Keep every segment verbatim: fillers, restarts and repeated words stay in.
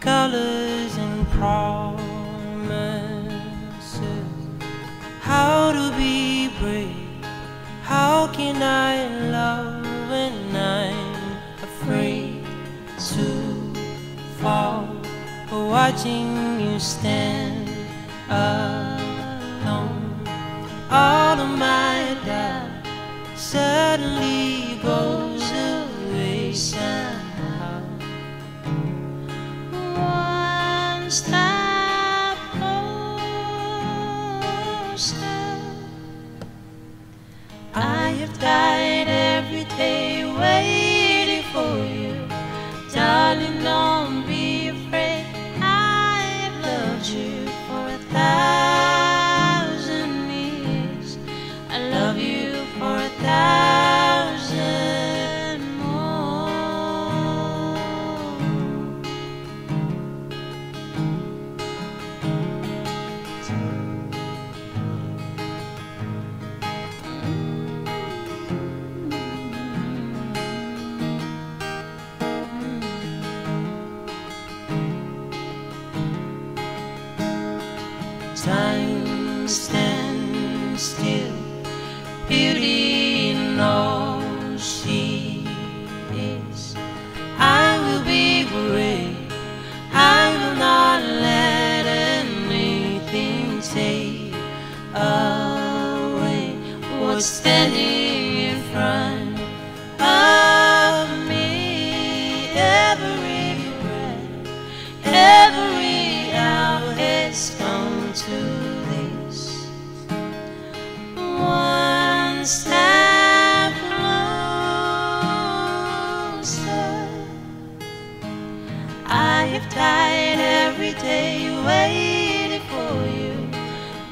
Colors and promises, how to be brave, how can I love when I'm afraid to fall, watching you stand alone, all of my doubt suddenly goes away somehow. Stop posted. I have died every day waiting for you, darling. Don't be afraid. I have loved you for a thousand years. I love you for a thousand. Time stands still, beauty knows she is. I will be brave, I will not let anything take away what's standing in front of me. Every breath, every hour has come to this one step closer. I have died every day waiting for you,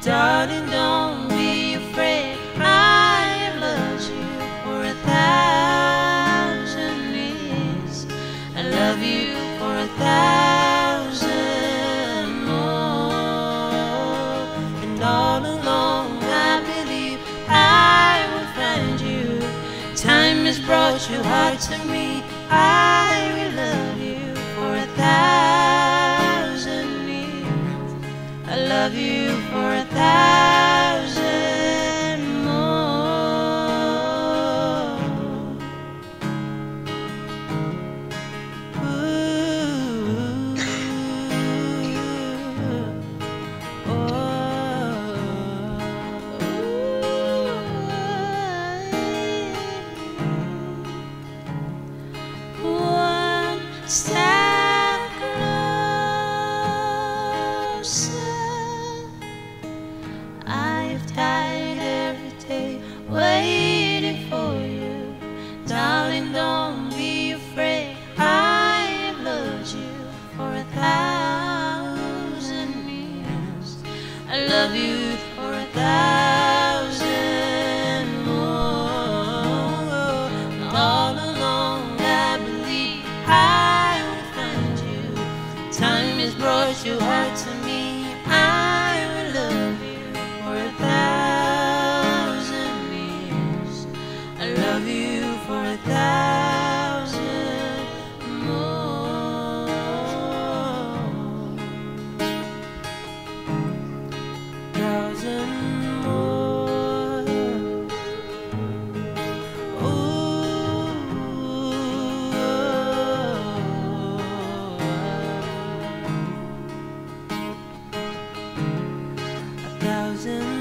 darling. Don't be afraid. I have loved you for a thousand years. I love you for a thousand. All along I believe I will find you. Time has brought your heart to me. I will love you for a thousand years. I love you for a thousand more. Ooh. Oh. Step closer. I've died every day waiting for you, darling. Don't be afraid. I have loved you for a thousand years. I love you for a thousand more. And all along I believe I time has brought your heart to me. I will love you for a thousand years. I love you for a thousand more. Thousand thousand